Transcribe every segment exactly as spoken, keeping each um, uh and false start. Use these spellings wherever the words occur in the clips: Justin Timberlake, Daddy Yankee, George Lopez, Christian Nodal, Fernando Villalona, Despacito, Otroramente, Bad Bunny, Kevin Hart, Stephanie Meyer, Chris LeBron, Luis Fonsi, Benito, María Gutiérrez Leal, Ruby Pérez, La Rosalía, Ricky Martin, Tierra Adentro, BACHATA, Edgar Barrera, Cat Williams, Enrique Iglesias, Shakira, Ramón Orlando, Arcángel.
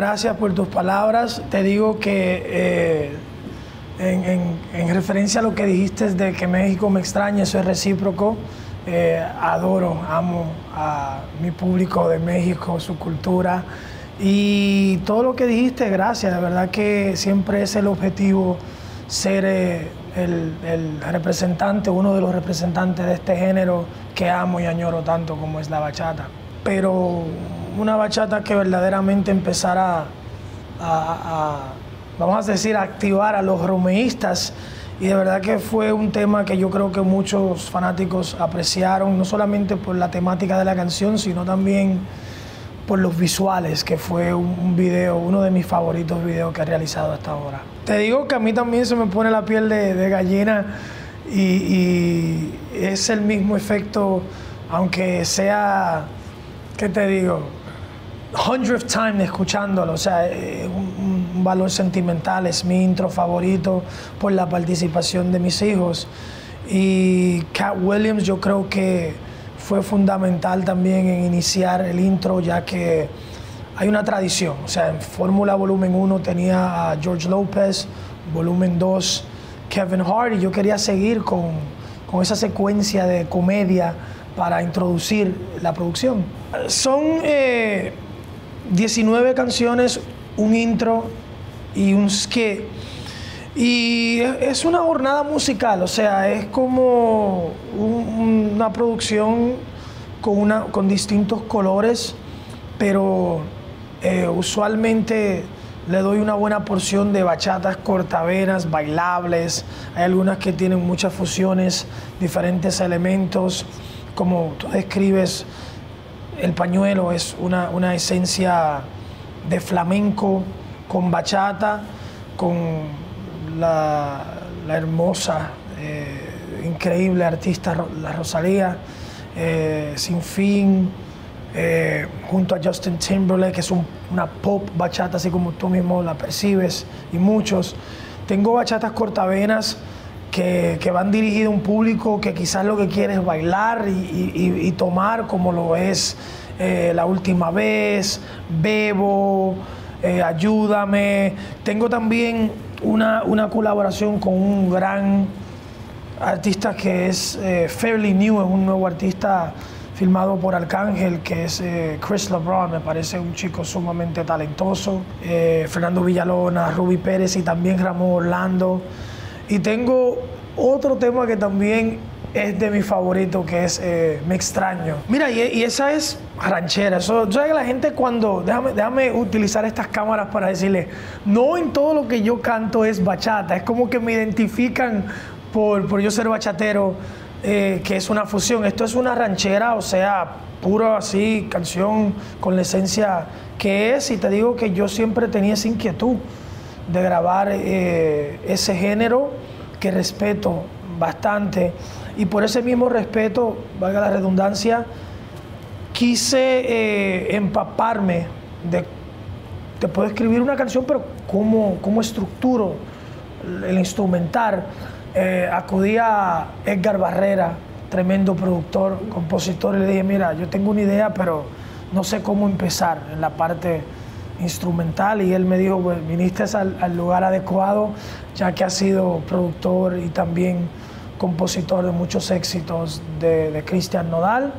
Gracias por tus palabras. Te digo que eh, en, en, en referencia a lo que dijiste de que México me extraña, eso es recíproco. Eh, adoro, amo a mi público de México, su cultura y todo lo que dijiste, gracias. De verdad que siempre es el objetivo ser eh, el, el representante, uno de los representantes de este género que amo y añoro tanto como es la bachata. Pero una bachata que verdaderamente empezara a, a, a, vamos a decir, a activar a los romeístas. Y de verdad que fue un tema que yo creo que muchos fanáticos apreciaron, no solamente por la temática de la canción, sino también por los visuales, que fue un, un video, uno de mis favoritos videos que he realizado hasta ahora. Te digo que a mí también se me pone la piel de, de gallina y, y es el mismo efecto, aunque sea, ¿qué te digo? Hundredth time escuchándolo, o sea, un, un valor sentimental, es mi intro favorito por la participación de mis hijos. Y Cat Williams yo creo que fue fundamental también en iniciar el intro, ya que hay una tradición, o sea, en Fórmula Volumen uno tenía a George Lopez, Volumen dos Kevin Hart, y yo quería seguir con, con esa secuencia de comedia para introducir la producción. Son... Eh, diecinueve canciones, un intro y un skit. Y es una jornada musical, o sea, es como un, una producción con, una, con distintos colores, pero eh, usualmente le doy una buena porción de bachatas cortavenas, bailables. Hay algunas que tienen muchas fusiones, diferentes elementos, como tú describes. El pañuelo es una, una esencia de flamenco con bachata, con la, la hermosa, eh, increíble artista La Rosalía, eh, Sin Fin, eh, junto a Justin Timberlake, que es un, una pop bachata, así como tú mismo la percibes, y muchos. Tengo bachatas cortavenas Que, que van dirigidos a un público que quizás lo que quiere es bailar y, y, y tomar, como lo es eh, La Última Vez, Bebo, eh, Ayúdame. Tengo también una, una colaboración con un gran artista que es eh, Fairly New, es un nuevo artista filmado por Arcángel, que es eh, Chris LeBron, me parece un chico sumamente talentoso. Eh, Fernando Villalona, Ruby Pérez y también Ramón Orlando. Y tengo otro tema que también es de mi favorito, que es eh, Me Extraño. Mira, y, y esa es ranchera. Eso, yo sé que la gente cuando... Déjame, déjame utilizar estas cámaras para decirles, no en todo lo que yo canto es bachata. Es como que me identifican por, por yo ser bachatero, eh, que es una fusión. Esto es una ranchera, o sea, pura así, canción con la esencia que es. Y te digo que yo siempre tenía esa inquietud de grabar eh, ese género que respeto bastante, y por ese mismo respeto, valga la redundancia, quise eh, empaparme de, te puedo escribir una canción, pero cómo, cómo estructuro el instrumental. Eh, acudí a Edgar Barrera, tremendo productor, compositor, y le dije, mira, yo tengo una idea, pero no sé cómo empezar en la parte instrumental, y él me dijo, pues viniste al, al lugar adecuado, ya que ha sido productor y también compositor de muchos éxitos de, de Christian Nodal.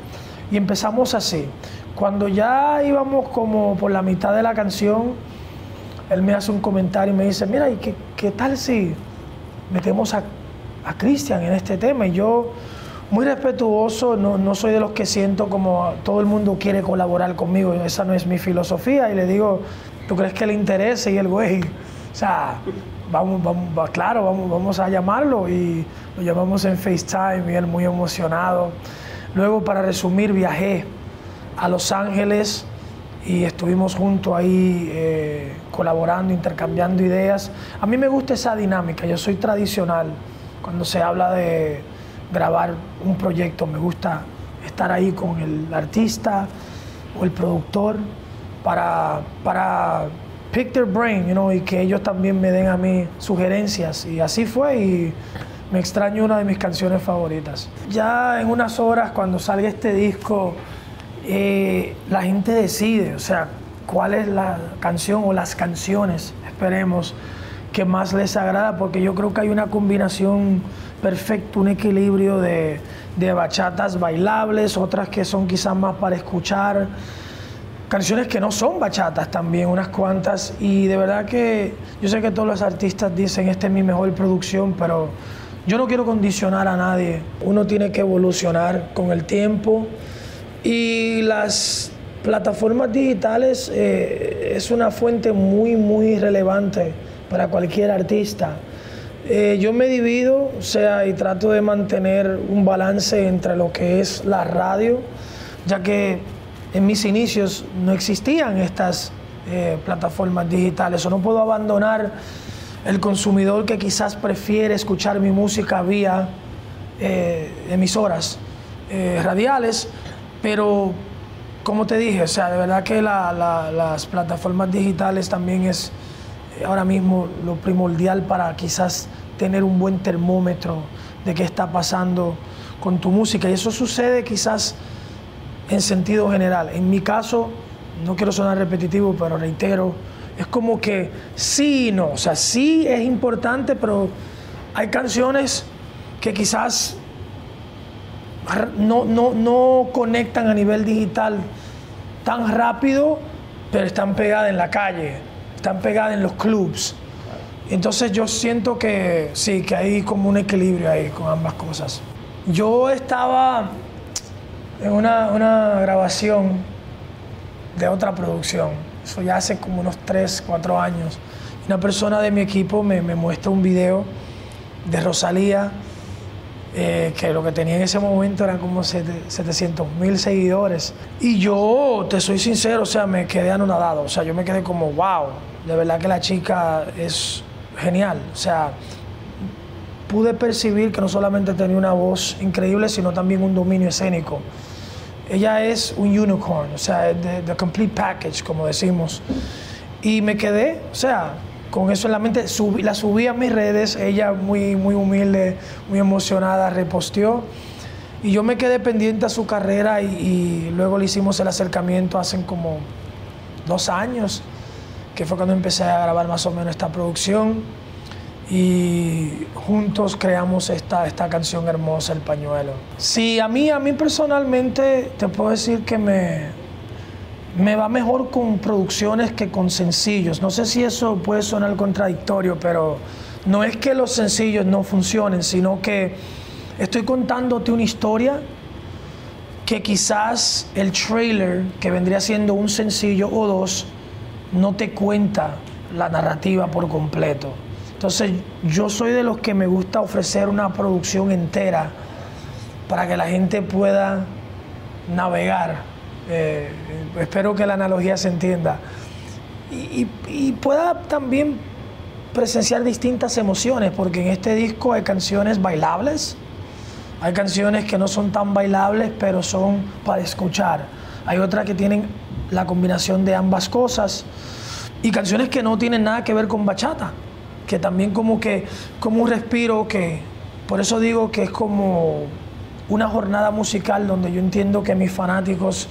Y empezamos así. Cuando ya íbamos como por la mitad de la canción, él me hace un comentario y me dice, mira, ¿y qué, qué tal si metemos a, a Christian en este tema? Y yo, muy respetuoso, no, no soy de los que siento como todo el mundo quiere colaborar conmigo, esa no es mi filosofía, y le digo, ¿tú crees que le interese? Y el güey, o sea, vamos, vamos, claro, vamos, vamos a llamarlo, y lo llamamos en FaceTime, y él muy emocionado. Luego, para resumir, viajé a Los Ángeles y estuvimos juntos ahí eh, colaborando, intercambiando ideas. A mí me gusta esa dinámica, yo soy tradicional cuando se habla de grabar un proyecto, me gusta estar ahí con el artista o el productor para, para pick their brain, you know, y que ellos también me den a mí sugerencias. Y así fue, y Me Extraño, una de mis canciones favoritas. Ya en unas horas, cuando salga este disco, eh, la gente decide, o sea, cuál es la canción o las canciones, esperemos, que más les agrada, porque yo creo que hay una combinación perfecta, un equilibrio de, de bachatas bailables, otras que son quizás más para escuchar, canciones que no son bachatas también, unas cuantas, y de verdad que yo sé que todos los artistas dicen, esta es mi mejor producción, pero yo no quiero condicionar a nadie. Uno tiene que evolucionar con el tiempo, y las plataformas digitales eh, es una fuente muy, muy relevante para cualquier artista. Eh, yo me divido, o sea, y trato de mantener un balance entre lo que es la radio, ya que en mis inicios no existían estas eh, plataformas digitales, o no puedo abandonar el consumidor que quizás prefiere escuchar mi música vía eh, emisoras eh, radiales, pero como te dije, o sea, de verdad que la, la, las plataformas digitales también es ahora mismo lo primordial para quizás tener un buen termómetro de qué está pasando con tu música. Y eso sucede quizás en sentido general. En mi caso, no quiero sonar repetitivo, pero reitero, es como que sí y no. O sea, sí es importante, pero hay canciones que quizás no, no, no conectan a nivel digital tan rápido, pero están pegadas en la calle, están pegadas en los clubs. Entonces yo siento que sí, que hay como un equilibrio ahí con ambas cosas. Yo estaba en una, una grabación de otra producción, eso ya hace como unos tres, cuatro años. Una persona de mi equipo me, me muestra un video de Rosalía, Eh, que lo que tenía en ese momento eran como setecientos mil seguidores. Y yo, te soy sincero, o sea, me quedé anonadado. O sea, yo me quedé como, wow, de verdad que la chica es genial. O sea, pude percibir que no solamente tenía una voz increíble, sino también un dominio escénico. Ella es un unicorn, o sea, the, the complete package, como decimos. Y me quedé, o sea, con eso en la mente, sub, la subí a mis redes, ella muy, muy humilde, muy emocionada, reposteó. Y yo me quedé pendiente a su carrera y, y luego le hicimos el acercamiento hace como dos años, que fue cuando empecé a grabar más o menos esta producción. Y juntos creamos esta, esta canción hermosa, El Pañuelo. Sí, a mí, a mí personalmente te puedo decir que me... me va mejor con producciones que con sencillos. No sé si eso puede sonar contradictorio, pero no es que los sencillos no funcionen, sino que estoy contándote una historia que quizás el trailer, que vendría siendo un sencillo o dos, no te cuenta la narrativa por completo. Entonces, yo soy de los que me gusta ofrecer una producción entera para que la gente pueda navegar. Eh, espero que la analogía se entienda y, y, y pueda también presenciar distintas emociones, porque en este disco hay canciones bailables, hay canciones que no son tan bailables pero son para escuchar, hay otras que tienen la combinación de ambas cosas y canciones que no tienen nada que ver con bachata, que también como que como un respiro, que por eso digo que es como una jornada musical donde yo entiendo que mis fanáticos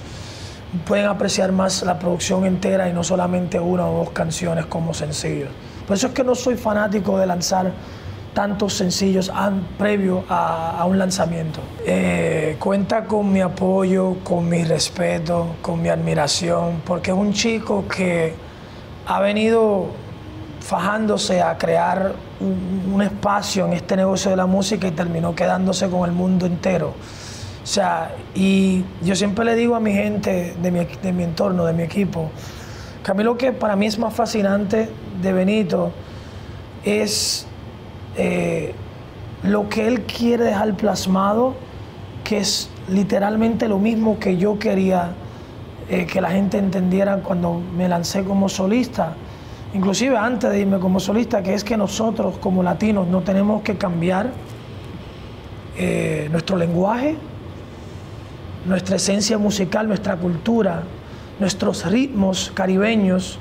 pueden apreciar más la producción entera y no solamente una o dos canciones como sencillos. Por eso es que no soy fanático de lanzar tantos sencillos an, previo a, a un lanzamiento. Eh, cuenta con mi apoyo, con mi respeto, con mi admiración, porque es un chico que ha venido fajándose a crear un, un espacio en este negocio de la música y terminó quedándose con el mundo entero. O sea, y yo siempre le digo a mi gente, de mi, de mi entorno, de mi equipo, que a mí lo que para mí es más fascinante de Benito es eh, lo que él quiere dejar plasmado, que es literalmente lo mismo que yo quería eh, que la gente entendiera cuando me lancé como solista, inclusive antes de irme como solista, que es que nosotros como latinos no tenemos que cambiar eh, nuestro lenguaje, nuestra esencia musical, nuestra cultura, nuestros ritmos caribeños,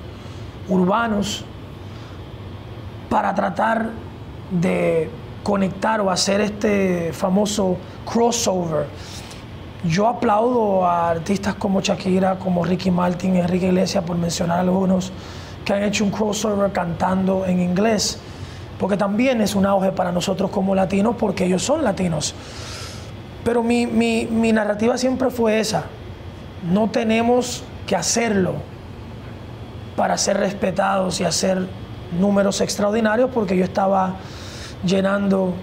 urbanos, para tratar de conectar o hacer este famoso crossover Yo aplaudo a artistas como Shakira, como Ricky Martin, Enrique Iglesias, por mencionar algunos, que han hecho un crossover cantando en inglés, porque también es un auge para nosotros como latinos, porque ellos son latinos. Pero mi, mi, mi narrativa siempre fue esa. No tenemos que hacerlo para ser respetados y hacer números extraordinarios, porque yo estaba llenando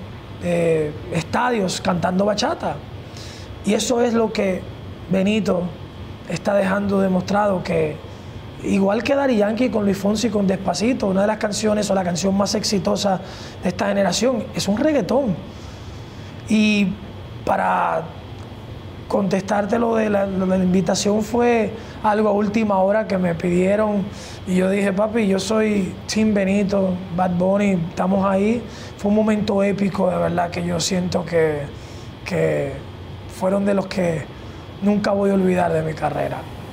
eh, estadios cantando bachata. Y eso es lo que Benito está dejando demostrado, que igual que Daddy Yankee con Luis Fonsi con Despacito, una de las canciones o la canción más exitosa de esta generación, es un reggaetón. Y para contestarte lo de, la, lo de la invitación, fue algo a última hora que me pidieron y yo dije, papi, yo soy Team Benito, Bad Bunny, estamos ahí. Fue un momento épico, de verdad, que yo siento que, que fueron de los que nunca voy a olvidar de mi carrera.